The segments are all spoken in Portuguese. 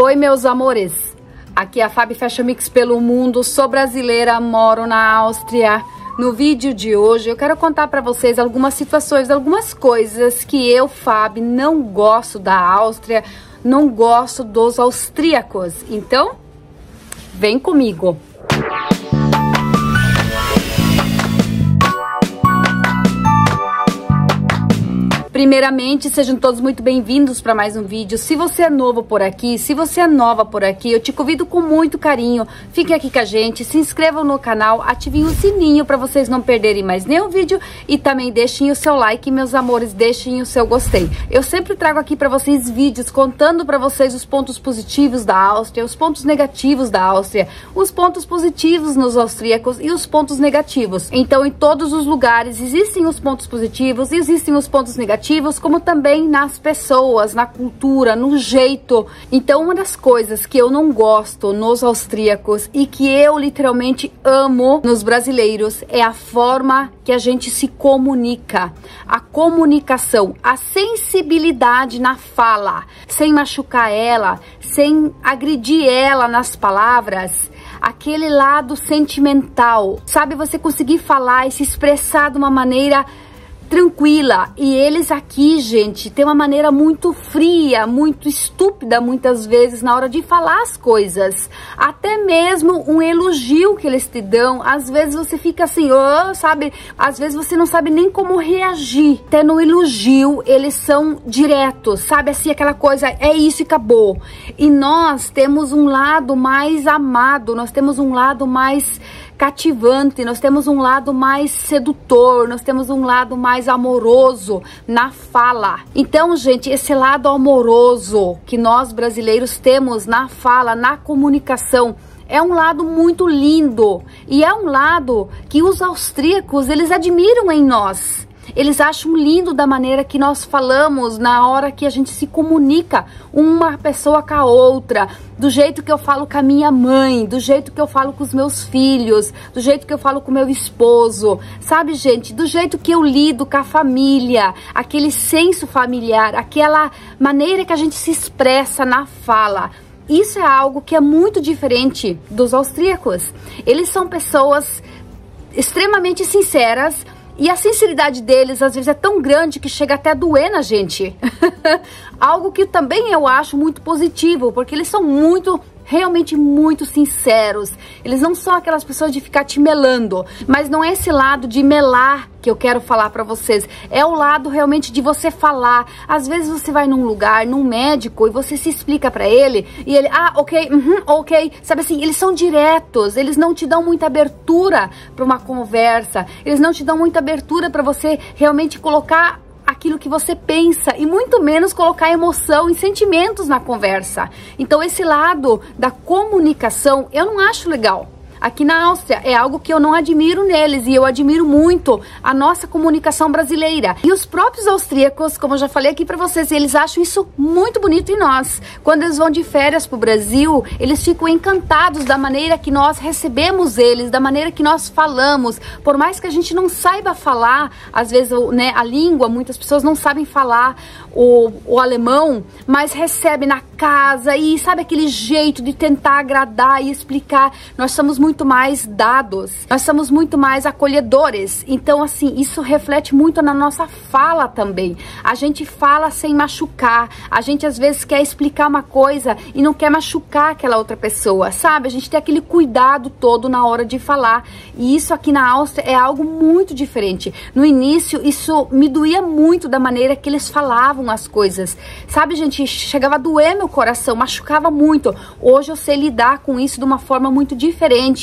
Oi, meus amores! Aqui é a Fab Fashion Mix pelo mundo, sou brasileira, moro na Áustria. No vídeo de hoje eu quero contar pra vocês algumas situações, algumas coisas que eu, Fab, não gosto da Áustria, não gosto dos austríacos. Então, vem comigo! Primeiramente, sejam todos muito bem-vindos para mais um vídeo. Se você é novo por aqui, se você é nova por aqui, eu te convido com muito carinho. Fiquem aqui com a gente, se inscrevam no canal, ativem o sininho para vocês não perderem mais nenhum vídeo e também deixem o seu like, meus amores, deixem o seu gostei. Eu sempre trago aqui para vocês vídeos contando para vocês os pontos positivos da Áustria, os pontos negativos da Áustria, os pontos positivos nos austríacos e os pontos negativos. Então, em todos os lugares existem os pontos positivos, existem os pontos negativos, como também nas pessoas, na cultura, no jeito. Então, uma das coisas que eu não gosto nos austríacos e que eu literalmente amo nos brasileiros é a forma que a gente se comunica, a comunicação, a sensibilidade na fala, sem machucar ela, sem agredir ela nas palavras. Aquele lado sentimental, sabe? Você conseguir falar e se expressar de uma maneira tranquila. E eles aqui, gente, tem uma maneira muito fria, muito estúpida muitas vezes na hora de falar as coisas. Até mesmo um elogio que eles te dão, às vezes você fica assim, oh, sabe? Às vezes você não sabe nem como reagir. Até no elogio eles são diretos, sabe? Assim, aquela coisa, é isso e acabou. E nós temos um lado mais amado, nós temos um lado mais cativante, nós temos um lado mais sedutor, nós temos um lado mais amoroso na fala. Então, gente, esse lado amoroso que nós brasileiros temos na fala, na comunicação, é um lado muito lindo e é um lado que os austríacos, eles admiram em nós. Eles acham lindo da maneira que nós falamos, na hora que a gente se comunica uma pessoa com a outra, do jeito que eu falo com a minha mãe, do jeito que eu falo com os meus filhos, do jeito que eu falo com o meu esposo, sabe, gente? Do jeito que eu lido com a família, aquele senso familiar, aquela maneira que a gente se expressa na fala. Isso é algo que é muito diferente dos austríacos. Eles são pessoas extremamente sinceras, e a sinceridade deles, às vezes, é tão grande que chega até a doer na gente. Algo que também eu acho muito positivo, porque eles são muito, realmente muito sinceros. Eles não são aquelas pessoas de ficar te melando, mas não é esse lado de melar que eu quero falar pra vocês. É o lado realmente de você falar. Às vezes você vai num lugar, num médico, e você se explica pra ele, e ele, ah, ok, uhum, ok. Sabe assim, eles são diretos, eles não te dão muita abertura pra uma conversa, eles não te dão muita abertura pra você realmente colocar aquilo que você pensa e muito menos colocar emoção e sentimentos na conversa. Então, esse lado da comunicação eu não acho legal. Aqui na Áustria é algo que eu não admiro neles, e eu admiro muito a nossa comunicação brasileira. E os próprios austríacos, como eu já falei aqui pra vocês, eles acham isso muito bonito em nós. Quando eles vão de férias pro Brasil, eles ficam encantados da maneira que nós recebemos eles, da maneira que nós falamos. Por mais que a gente não saiba falar, às vezes, né, a língua, muitas pessoas não sabem falar o alemão, mas recebe na casa e sabe aquele jeito de tentar agradar e explicar. Nós somos muito mais dados, nós somos muito mais acolhedores. Então, assim, isso reflete muito na nossa fala também. A gente fala sem machucar. A gente, às vezes, quer explicar uma coisa e não quer machucar aquela outra pessoa, sabe? A gente tem aquele cuidado todo na hora de falar. E isso aqui na Áustria é algo muito diferente. No início, isso me doía muito da maneira que eles falavam as coisas. Sabe, gente? Chegava a doer meu coração, machucava muito. Hoje eu sei lidar com isso de uma forma muito diferente.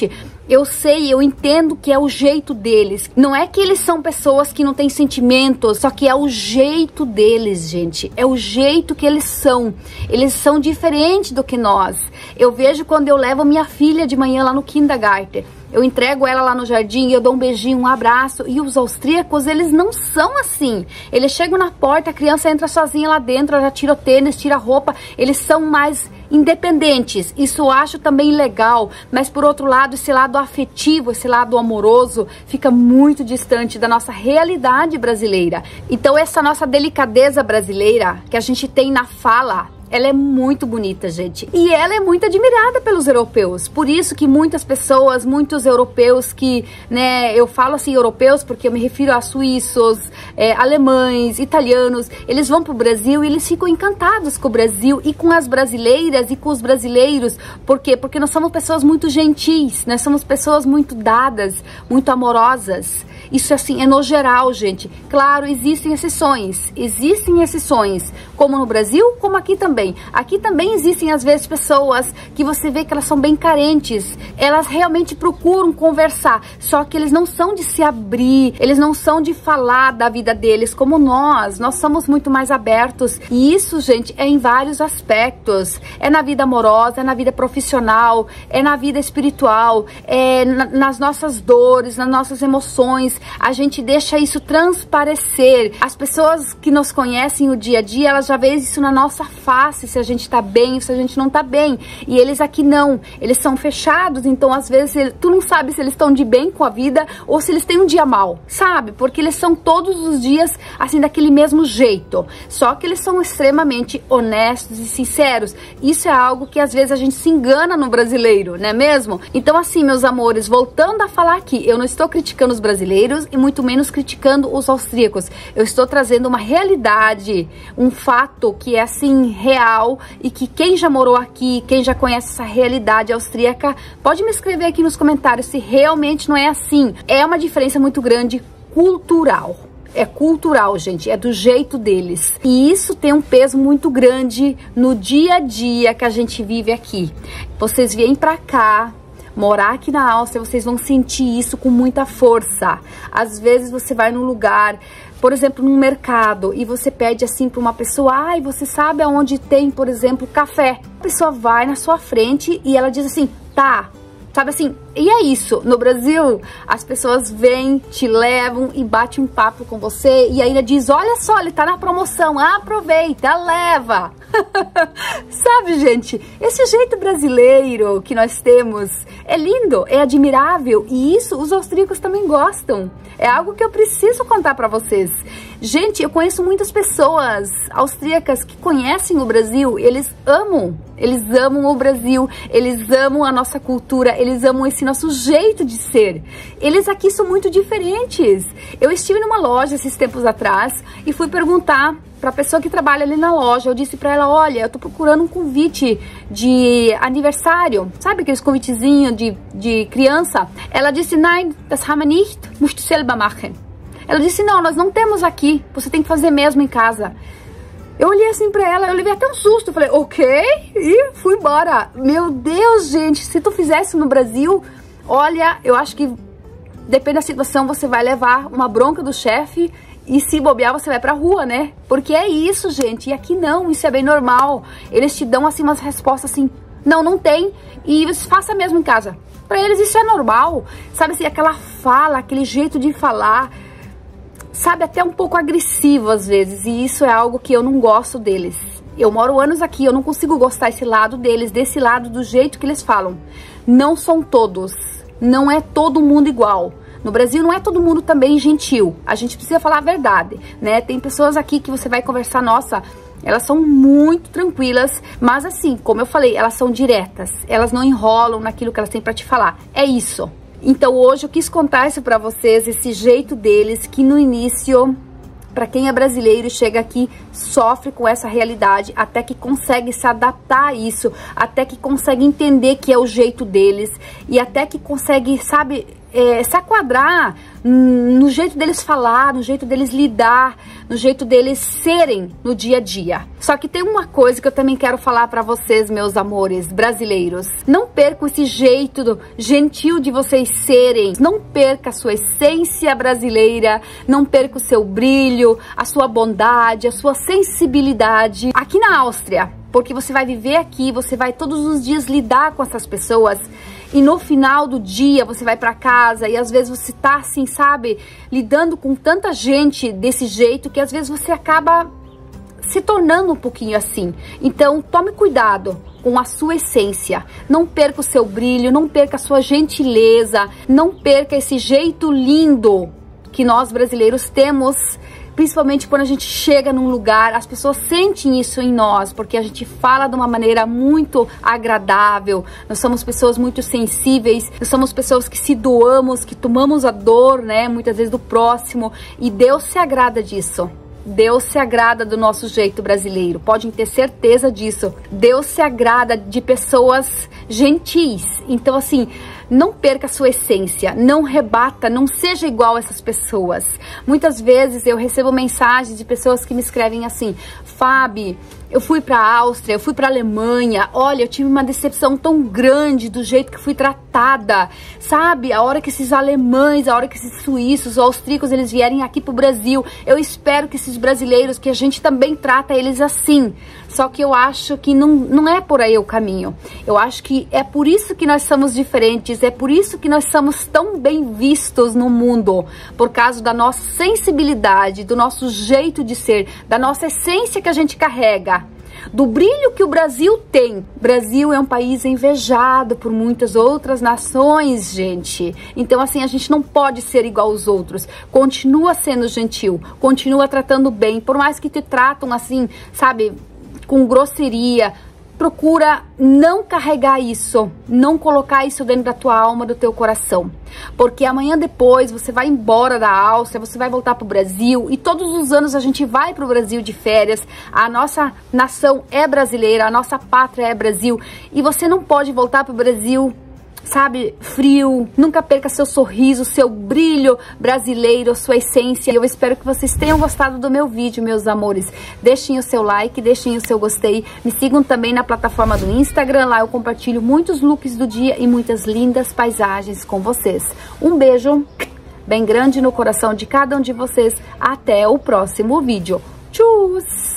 Eu sei, eu entendo que é o jeito deles. Não é que eles são pessoas que não têm sentimentos, só que é o jeito deles, gente. É o jeito que eles são. Eles são diferentes do que nós. Eu vejo quando eu levo minha filha de manhã lá no Kindergarten. Eu entrego ela lá no jardim, eu dou um beijinho, um abraço. E os austríacos, eles não são assim. Eles chegam na porta, a criança entra sozinha lá dentro, ela já tira o tênis, tira a roupa. Eles são mais independentes. Isso eu acho também legal. Mas, por outro lado, esse lado afetivo, esse lado amoroso, fica muito distante da nossa realidade brasileira. Então, essa nossa delicadeza brasileira que a gente tem na fala, Ela é muito bonita, gente, e ela é muito admirada pelos europeus, por isso que muitas pessoas, muitos europeus que, né, eu falo assim europeus porque eu me refiro a suíços, alemães, italianos, eles vão pro Brasil e eles ficam encantados com o Brasil e com as brasileiras e com os brasileiros. Por quê? Porque nós somos pessoas muito gentis, nós somos pessoas muito dadas, muito amorosas. Isso assim é no geral, gente. Claro, existem exceções, como no Brasil, como aqui também. Aqui também existem, às vezes, pessoas que você vê que elas são bem carentes. Elas realmente procuram conversar, só que eles não são de se abrir, eles não são de falar da vida deles, como nós. Nós somos muito mais abertos. E isso, gente, é em vários aspectos. É na vida amorosa, é na vida profissional, é na vida espiritual, é nas nossas dores, nas nossas emoções. A gente deixa isso transparecer. As pessoas que nos conhecem o dia a dia, elas já veem isso na nossa fala, se a gente tá bem ou se a gente não tá bem. E eles aqui não, eles são fechados, então às vezes tu não sabe se eles estão de bem com a vida ou se eles têm um dia mal, sabe? Porque eles são todos os dias assim daquele mesmo jeito, só que eles são extremamente honestos e sinceros. Isso é algo que às vezes a gente se engana no brasileiro, não é mesmo? Então assim, meus amores, voltando a falar aqui, eu não estou criticando os brasileiros e muito menos criticando os austríacos. Eu estou trazendo uma realidade, um fato que é assim real e que quem já morou aqui, quem já conhece essa realidade austríaca, pode me escrever aqui nos comentários se realmente não é assim. É uma diferença muito grande cultural. É cultural, gente, é do jeito deles. E isso tem um peso muito grande no dia a dia que a gente vive aqui. Vocês vêm pra cá, morar aqui na Áustria, vocês vão sentir isso com muita força. Às vezes você vai num lugar, por exemplo, num mercado, e você pede assim para uma pessoa, ai, você sabe aonde tem, por exemplo, café? A pessoa vai na sua frente e ela diz assim, tá, sabe assim, e é isso. No Brasil, as pessoas vêm, te levam e batem um papo com você e ainda diz, olha só, ele tá na promoção, aproveita, leva. Sabe, gente, esse jeito brasileiro que nós temos é lindo, é admirável, e isso os austríacos também gostam. É algo que eu preciso contar pra vocês. Gente, eu conheço muitas pessoas austríacas que conhecem o Brasil, eles amam o Brasil, eles amam a nossa cultura, eles amam esse nosso jeito de ser. Eles aqui são muito diferentes. Eu estive numa loja esses tempos atrás e fui perguntar para a pessoa que trabalha ali na loja, eu disse para ela, olha, eu tô procurando um convite de aniversário, sabe aqueles convitezinhos de criança? Ela disse, nein, das haben nicht, musst duselber machen. Ela disse, não, nós não temos aqui, você tem que fazer mesmo em casa. Eu olhei assim pra ela, eu levei até um susto, eu falei, ok, e fui embora. Meu Deus, gente, se tu fizesse no Brasil, olha, eu acho que depende da situação, você vai levar uma bronca do chefe e se bobear você vai pra rua, né? Porque é isso, gente, e aqui não, isso é bem normal. Eles te dão assim umas respostas assim, não, não tem, e você faça mesmo em casa. Pra eles isso é normal, sabe assim, aquela fala, aquele jeito de falar, sabe, até um pouco agressivo às vezes, e isso é algo que eu não gosto deles. Eu moro anos aqui, eu não consigo gostar desse lado deles, desse lado do jeito que eles falam. Não são todos, não é todo mundo igual. No Brasil não é todo mundo também gentil, a gente precisa falar a verdade, né? Tem pessoas aqui que você vai conversar, nossa, elas são muito tranquilas, mas assim, como eu falei, elas são diretas, elas não enrolam naquilo que elas têm pra te falar, é isso. Então hoje eu quis contar isso pra vocês, esse jeito deles, que no início, pra quem é brasileiro e chega aqui, sofre com essa realidade, até que consegue se adaptar a isso, até que consegue entender que é o jeito deles, e até que consegue, sabe, se enquadrar no jeito deles falar, no jeito deles lidar, no jeito deles serem no dia a dia. Só que tem uma coisa que eu também quero falar pra vocês, meus amores brasileiros. Não percam esse jeito gentil de vocês serem. Não perca a sua essência brasileira, não perca o seu brilho, a sua bondade, a sua sensibilidade. Aqui na Áustria, porque você vai viver aqui, você vai todos os dias lidar com essas pessoas. E no final do dia você vai pra casa e às vezes você tá assim, sabe, lidando com tanta gente desse jeito que às vezes você acaba se tornando um pouquinho assim. Então tome cuidado com a sua essência, não perca o seu brilho, não perca a sua gentileza, não perca esse jeito lindo que nós brasileiros temos principalmente quando a gente chega num lugar, as pessoas sentem isso em nós, porque a gente fala de uma maneira muito agradável, nós somos pessoas muito sensíveis, nós somos pessoas que se doamos, que tomamos a dor, né, muitas vezes do próximo, e Deus se agrada disso. Deus se agrada do nosso jeito brasileiro, podem ter certeza disso. Deus se agrada de pessoas gentis. Então, assim, não perca a sua essência, não rebata, não seja igual a essas pessoas. Muitas vezes eu recebo mensagens de pessoas que me escrevem assim: Fabi, eu fui para a Áustria, eu fui para a Alemanha, olha, eu tive uma decepção tão grande do jeito que fui tratada, sabe? A hora que esses alemães, a hora que esses suíços, austríacos, eles vierem aqui pro Brasil, eu espero que esses brasileiros, que a gente também trata eles assim. Só que eu acho que não é por aí o caminho. Eu acho que é por isso que nós somos diferentes, é por isso que nós somos tão bem vistos no mundo, por causa da nossa sensibilidade, do nosso jeito de ser, da nossa essência que a gente carrega, do brilho que o Brasil tem. Brasil é um país invejado por muitas outras nações, gente. Então, assim, a gente não pode ser igual aos outros. Continua sendo gentil, continua tratando bem, por mais que te tratam assim, sabe, com grosseria. Procura não carregar isso, não colocar isso dentro da tua alma, do teu coração, porque amanhã depois você vai embora da Áustria, você vai voltar pro Brasil, e todos os anos a gente vai pro Brasil de férias, a nossa nação é brasileira, a nossa pátria é Brasil, e você não pode voltar pro Brasil, sabe, frio. Nunca perca seu sorriso, seu brilho brasileiro, sua essência. E eu espero que vocês tenham gostado do meu vídeo, meus amores. Deixem o seu like, deixem o seu gostei. Me sigam também na plataforma do Instagram. Lá eu compartilho muitos looks do dia e muitas lindas paisagens com vocês. Um beijo bem grande no coração de cada um de vocês. Até o próximo vídeo. Tchau!